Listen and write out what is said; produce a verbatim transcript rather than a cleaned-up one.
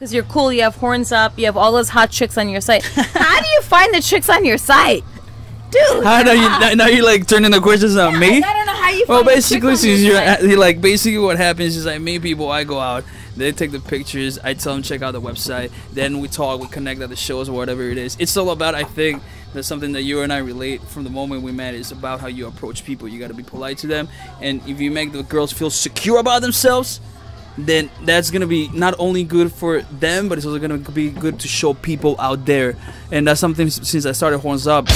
Because you're cool, you have horns up, you have all those hot chicks on your site. How do you find the chicks on your site? Dude! How do you, now you're like turning the questions on yeah, me? I don't know how you find well, basically, she's your, like, basically what happens is I meet people, I go out, they take the pictures, I tell them check out the website, then we talk, we connect at the shows or whatever it is. It's all about, I think, that's something that you and I relate from the moment we met. It's about how you approach people. You gotta be polite to them, and if you make the girls feel secure about themselves, then that's gonna be not only good for them, but it's also gonna be good to show people out there. And that's something since I started Horns Up.